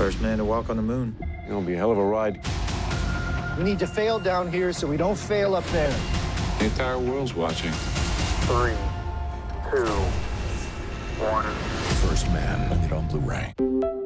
First man to walk on the moon. It's gonna be a hell of a ride. We need to fail down here so we don't fail up there. The entire world's watching. 3, 2, 1. First Man, on Blu-ray.